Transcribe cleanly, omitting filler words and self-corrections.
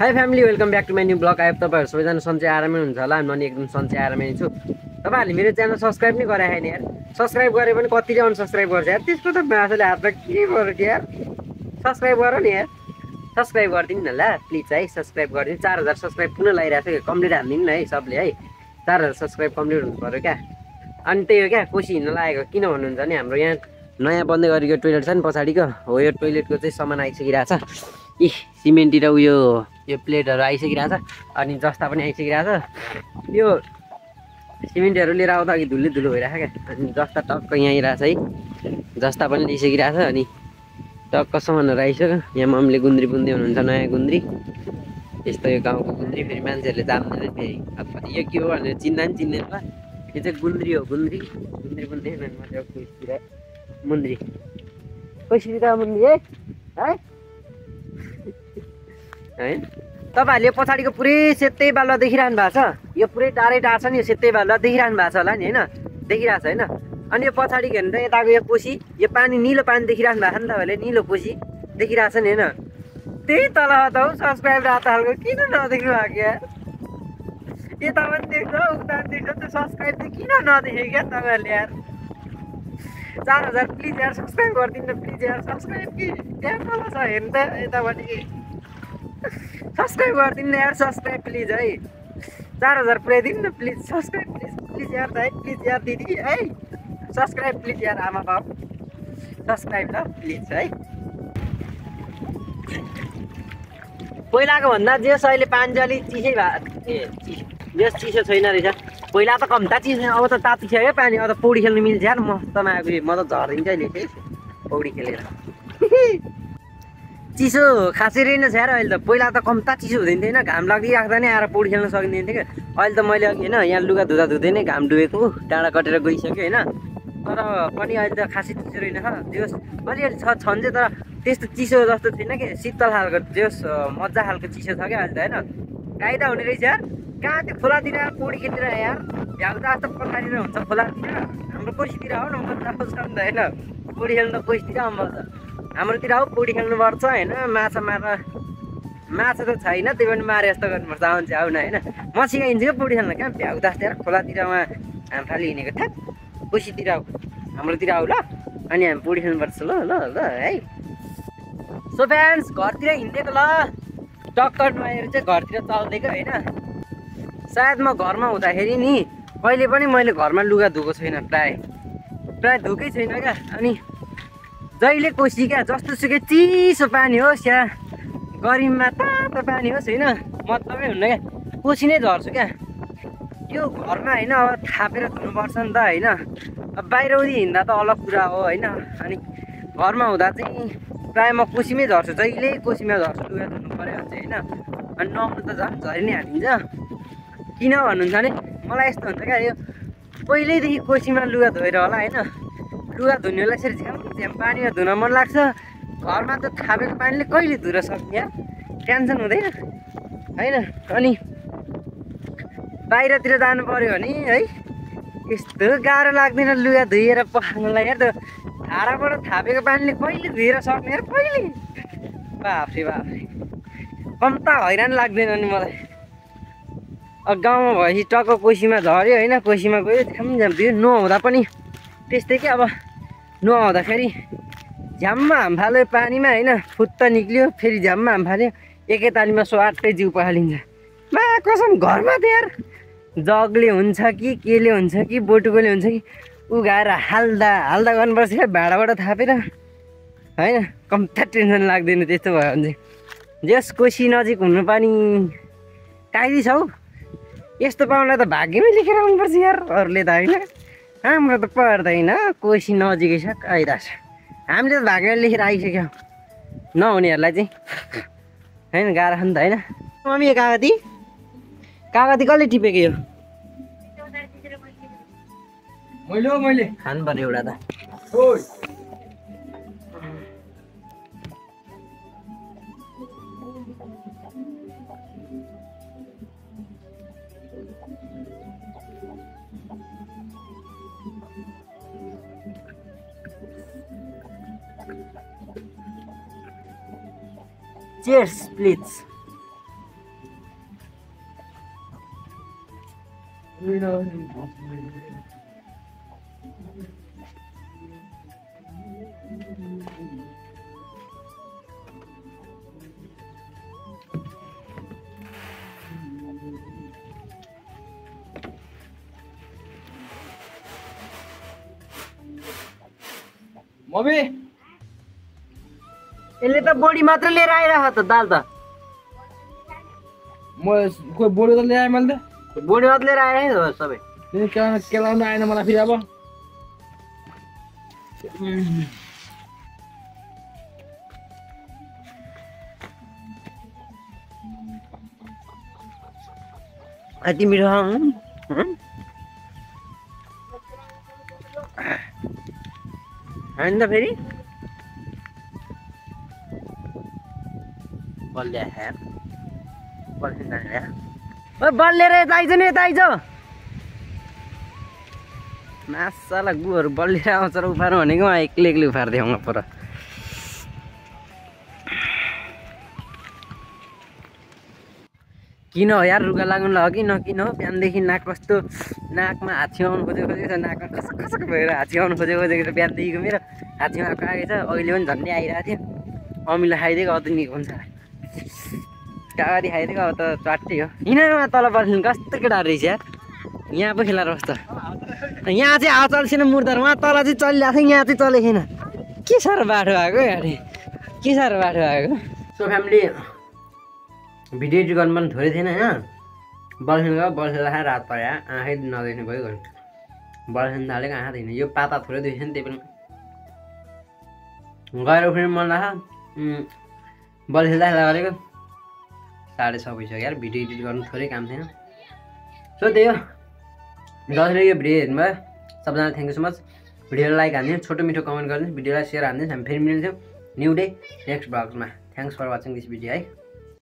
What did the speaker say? High family welcome back to my new blog. आयो तपाईहरु सबैजना सन्चै आरामै हुनुहुन्छ होला। म नि एकदम सन्चै आरामै छु। तपाईहरुले मेरो च्यानल सब्स्क्राइब नै गरे हैन यार। सब्स्क्राइब गरे पनि कतिले अनसब्स्क्राइब गर्छ यार। त्यस्तो त मान्छेले हातमा के गर्छ यार। सब्स्क्राइब गर नि यार। सब्स्क्राइब गर्दिन न ल प्लिज है। सब्स्क्राइब गर्दिन। 4000 सब्स्क्राइब पुन लाइराछ के कम्प्लिट हान्दिन न है सबले है। 4000 सब्स्क्राइब कम्प्लिट हुनु पर्यो क्या। अनि त्यही हो क्या कोशी हिन्न लागेको किन भन्नुहुन्छ नि हाम्रो यहाँ नयाँ बन्दै गरेको टोयलेट छ नि पछाडीको हो यो टोयलेटको चाहिँ सामान आइसकिराछ। इ सिमेन्टी र यो प्लेटहरु आइसकिराछ अनि जस्ता पनि आइसकिराछ। यो सिमेन्टहरु लिएर आउँदा कि धुलो धुलो भइराछ के अनि जस्ता टक्क यहाँ आइराछ है। जस्ता पनि आइसकिराछ अनि टक्क सामानहरु आइसक्यो। यहाँ मम्मीले गुन्द्री बुन्दै हुनुहुन्छ नयाँ गुन्द्री। यस्तो यो गाउँको गुन्द्री फेरि मान्छेहरुले जान्दैन फेरि। अब यो के हो भनेर चिन्दैन ल। यो चाहिँ गुन्द्री हो गुन्द्री। गुन्द्री बुन्दै हुनुहुन्छ मुन्द्री कसरी त मुन्द्री है है हैन। तपाईहरुले पछाडीको पुरै सेतै बालुवा देखिराख्नु भएको छ। यो पुरै टाढै टाढ छ नि यो सेतै बालुवा देखिराख्नु भएको छ होला नि हैन। देखिराछ हैन। अनि यो पछाडी हेर्नु त यताको यो कोशी यो पानी नीलो पानी देखिराख्नु भएको छ नि तपाईहरुले। नीलो कोशी देखिराछ नि हैन। त्यही तल त हो सब्स्क्राइब राता हालको किन नदेख्नु भएको यार। यता पनि देख्छ उता पनि देख्छ सब्स्क्राइब त किन नदेखेको क्या तपाईहरुले यार। 4000 प्लिज यार सब्स्क्राइब गरिदिनु प्लिज यार। सब्स्क्राइब कि त्यहाँ तल छ हेर्नु त यताबाट कि सब्स्क्राइब गरिदिनु यार। सब्स्क्राइब प्लिज है। 4000 पुर्याइदिनु न प्लिज। सब्स्क्राइब प्लिज प्लिज यार दाइ प्लिज यार दिदी है। सब्स्क्राइब प्लिज यार आमा बाउ सब्स्क्राइब ल प्लिज है। पहिलाको भन्दा जे अहिले पानी अलि चिसै भयो। यस चिसो छैन रहेछ। पहिला त कम्ता चिज अब त ताती छ है पानी। अब त पौडी खेल्नु मिल्छ यार। मस्तमा आएको म त झरिन्छ अहिले पौडी खेलेर। चिसो खासै रहेन छ यार अहिले त। पहिला त कम्ता चिसो हुँदैन थिएन। घाम लागिराख्दा नै आएर पौडी खेल्न सकिँदैन थियो क्या। अहिले त मैले अघि होइन यहाँ लुगा धुँदा धुँदै नै घाम डुबेको डाँडा कटेर गइसक्यो होइन। तर पनि अहिले त खासै चिसो रहेन। जोस् अलिअलि छन् चाहिँ तर त्यस्तो चिसो जस्तो थिएन कि शीतल खालको जोस् मजा खालको चिसो छ क्या अहिले त होइन। कायदा हुने रहेछ यार। कहाँ त्यो खोलातिर पौडी खेलेर यार भ्याउँदा जस्तो पछाडि हुन्छ खोलातिर। हाम्रो कोसीतिर हो न मजा आउँछ नि त होइन। पौडी खेल्नु त कोसीतिर आउँछ हाम्रोतिर हो पौडी खेल्नुपर्छ होइन। माछा मार्न माछा त छैन त्यही पनि मारे जस्तो गर्नुपर्छ। आउँछ आउन होइन म सिकाइदिन्छु क्या पौडी खेल्न। कहाँ भ्याउँदा जस्तो यार खोलातिर उहाँ हाम्राले हिँडेको थाहा कोसीतिर आऊ हाम्रोतिर आऊ ल। अनि हामी पौडी खेल्नुपर्छ ल ल ल है। सो फ्यान्स घरतिर हिँडेको ल टक्कर नआएर चाहिँ घरतिर चल्दिएको होइन। सायद म घरमा हुँदाखेरि नि कहिले पनि मैले घरमा लुगा धोएको छैन। प्रायः धोएकै छैन क्या। अनि जहिले कोसी क्या जस्तोसुकै चिसो पानी होस् या गरिममा तातो पानी होस् होइन मतलबै हुन्न क्या कोसी नै झर्छु क्या। यो घरमा होइन अब थापेर धुनुपर्छ नि त होइन। अब बाहिरौँदी हिँड्दा त अलग कुरा हो होइन। अनि घरमा हुँदा चाहिँ प्रायः म कोसीमै झर्छु। जहिले कोसीमा झर्छु लुगा धुनु पऱ्यो भने चाहिँ होइन। अनि नुहाउनु त झन् झरि नै हालिन्छ। किन भन्नुहुन्छ भने मलाई यस्तो हुन्छ क्या यो पहिल्यैदेखि कोसीमा लुगा धोएर होला होइन। लुगा धुनेलाई यसरी झ्याम पानीमा धुन मन लाग्छ। घरमा त थापेको पानीले कहिले धुन सक्ने यार। टेन्सन हुँदैन होइन। अनि बाहिरतिर जानु पऱ्यो भने है यस्तो गाह्रो लाग्दैन लुगा धोएर पखाल्नलाई यार। त्यो धाराबाट थापेको पानीले कहिले धुएर सक्ने यार कहिले। बाफ्रे बाफ्रे कम्ता हैरान लाग्दैन नि मलाई। गाउँमा भएपछि टक्क कोसीमा झऱ्यो होइन। कोसीमा गयो झ्याम भयो। नहुँदा पनि त्यस्तै कि अब नहुँदाखेरि झ्याममा हाम फाल्यो पानीमा होइन फुत्त निक्लियो फेरि झ्याममा हाम फाल्यो एकैतालीमा स्वाटै जिउ पखालिन्छ। मा कसम घरमा त यार जगले हुन्छ कि केले हुन्छ कि बोटुकोले हुन्छ कि उघाएर हाल्दा हाल्दा गर्नुपर्छ क्या भाँडाबाट थापेर होइन। कम्ता टेन्सन लाग्दैन त्यस्तो भयो भने चाहिँ। जस कोसी नजिक हुनु पनि काइदी छ हौ। यस्तो पाउनलाई त भाग्यमै लेखेर आउनुपर्छ यार। अरूले त होइन हाम्रो त पर्दैन। कोसी नजिकै छ कायदा छ। हामीले त भाग्यमा लेखेर आइसक्यो नहुनेहरूलाई चाहिँ होइन गाह्रो छ नि त होइन। मम्मी यो कागती कागती कसले टिपेको यो मैले खानु पर्ने एउटा त Cheers, please. Mobi, ini tuh bodi matra le raha tha dal ta. Koi bodi to le aaya malda. Bodi mat le raha nahi to sabe. Ye kya kela na aina mala phir aba. Ati mirham. Anda beri? Boleh ya? Boleh ya? Boleh ya? Taijo nih taijo. Masalah gue harus boleh ya? Masalah upar mana? Gue mau klik upar deh, nggak pernah. Kino ya, ruga lagun lagi, kino, pian deh nak kos tuh, nak mah acion, kode nak kasak bener, acion kode gitu, pian deh gue mira, acion apa aja, oilion jani aja aja, omil haide kau tuh nikon sah, kau di haide kau tuh cuaci yo, ini mah tolak paling kas terkedaris ya, ini apa hilar rosta, ini aja asal sih murder, mah tolak sih cali asing, ini aja cali hina, kisar baru aku ya deh, kisar baru aku, so family. Video juga man thori thena हैन बलसिनका बलसिला रात पया आँखै नदेख्ने भयो gun बलसिन थालेको आँखा थिएन यो पाता थोरै देख्छन् त्यही पनि गएर फेरि मन लाहा बलसिला गरेको 6:30 भइसक्यो यार भिडियो एडिट गर्नु थोरै काम थिएन सो त्यही हो जसले यो भिडियो हेर्नुभयो सबैजना thank you so much video like हान्दिनु छोटो मिठो कमेन्ट गर्दिनु भिडियोलाई शेयर हान्दिनु हामी फेरि मिल्छौं न्यू डे नेक्स्ट ब्लगमा thanks for watching this video है